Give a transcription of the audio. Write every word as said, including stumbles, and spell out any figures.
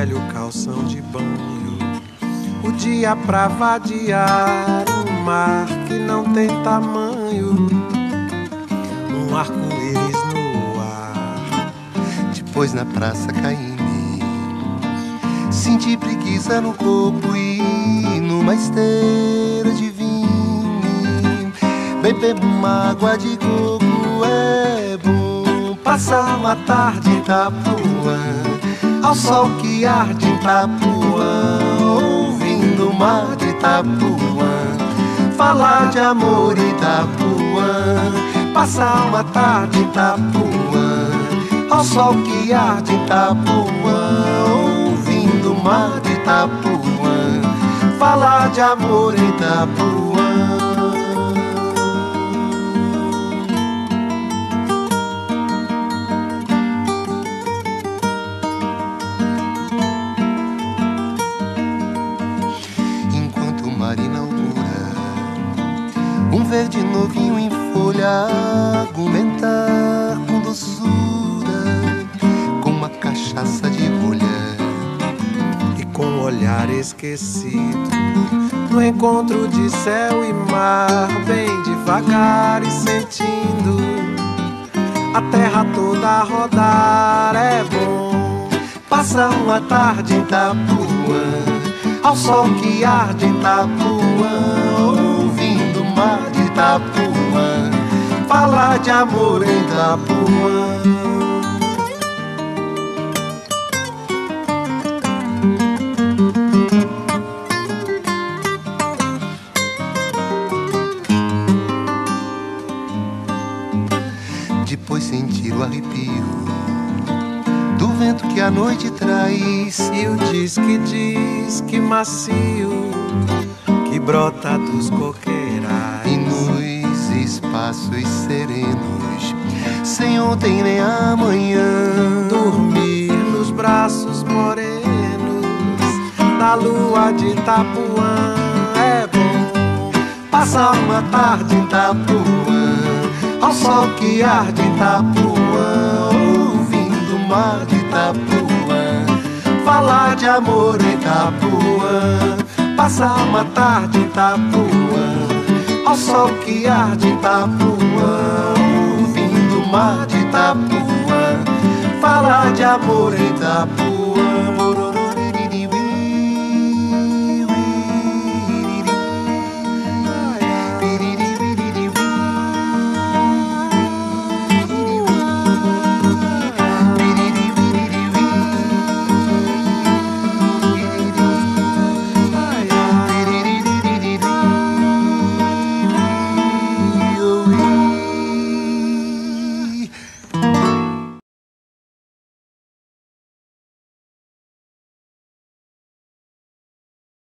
velho calção de banho, o dia pra vadiar, um mar que não tem tamanho, um arco-íris no ar. Depois na Praça Caymmi senti preguiça no corpo e numa esteira de vinho beber uma água de coco é bom. Passar uma tarde em Itapuã, ao sol que arde em Itapuã, ouvindo o mar de Itapuã, falar de amor em Itapuã. Passar uma tarde em Itapuã, ao sol que arde em Itapuã, ouvindo o mar de Itapuã, falar de amor em Itapuã. Um verde novinho em folha, argumentar com doçura, com uma cachaça de rolha e com um olhar esquecido, no encontro de céu e mar, bem devagar e sentindo a terra toda a rodar. É bom passar uma tarde em Itapuã, ao sol que arde em Itapuã, de Itapuã, falar de amor em Itapuã. Depois sentir o arrepio do vento que a noite traz e o disque disque macio que brota dos coqueiros e nos espaços serenos, sem ontem nem amanhã, dormir nos braços morenos da lua de Itapuã. É bom passar uma tarde em Itapuã, ao sol que arde em Itapuã, ouvindo o mar de Itapuã, falar de amor em Itapuã. Passar uma tarde em Itapuã, ao sol que arde em Itapuã, ouvindo o mar de Itapuã, falar de amor em Itapuã.